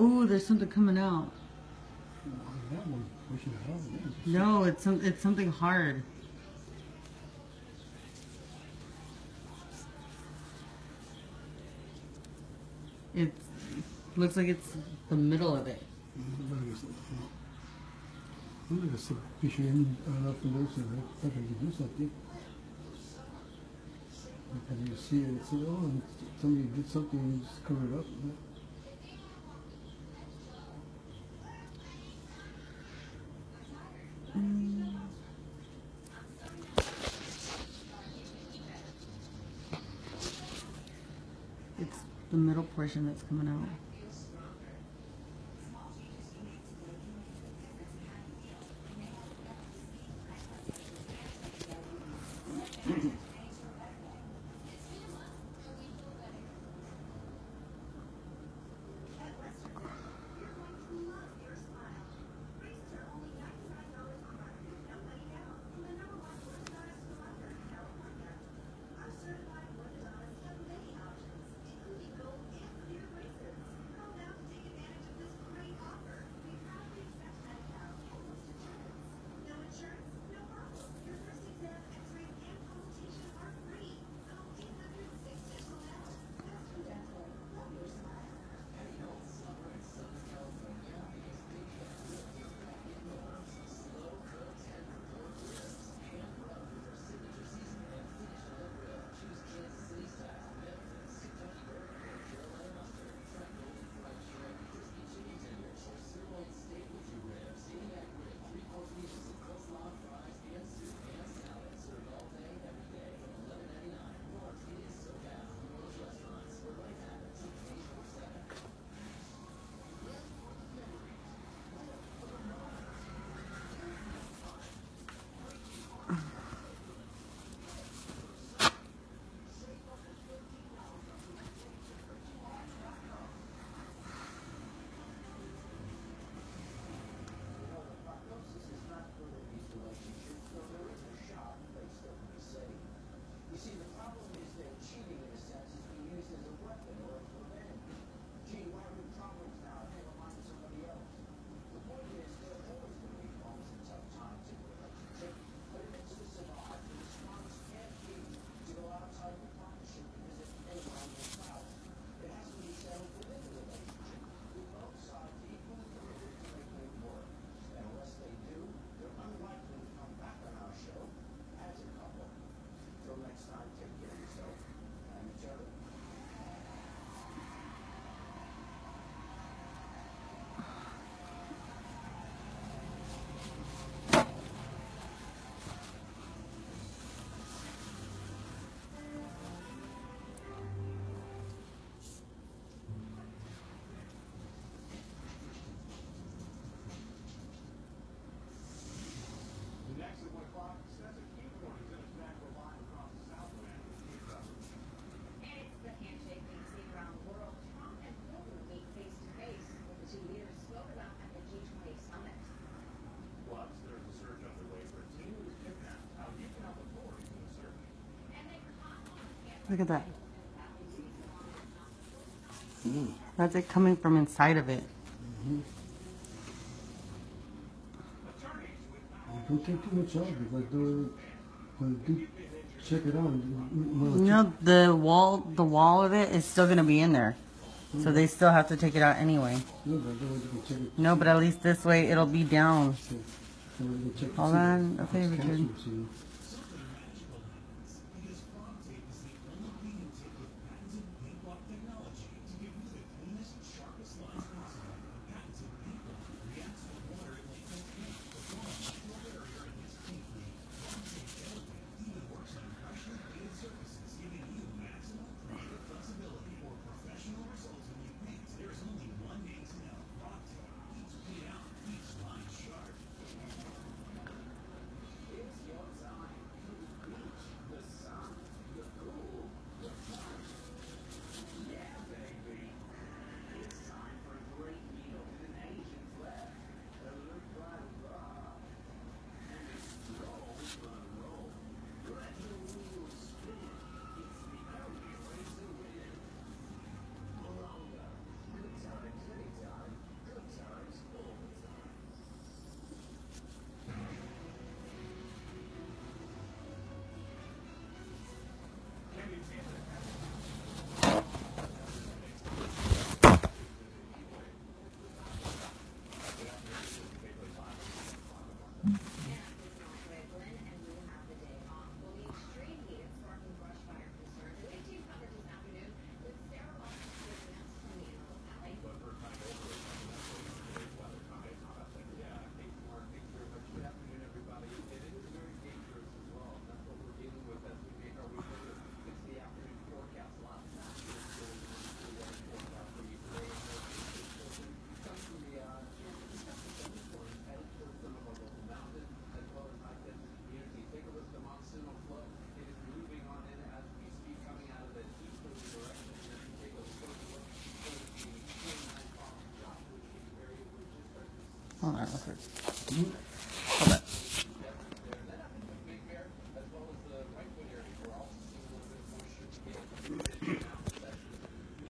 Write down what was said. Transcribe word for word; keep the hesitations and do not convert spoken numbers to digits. Oh, there's something coming out. No, it's some, it's something hard. It looks like it's the middle of it. And you see it and say, oh, and somebody did something and you just cover it up. Right? Mm. It's the middle portion that's coming out. Look at that. Mm. That's it coming from inside of it. Mm-hmm. Don't take too much out of it. Like, do, do check it out. You know, the wall, the wall of it is still going to be in there. Mm. So they still have to take it out anyway. No, but at least this way it'll be down. Hold on. Okay, we're good. on that record.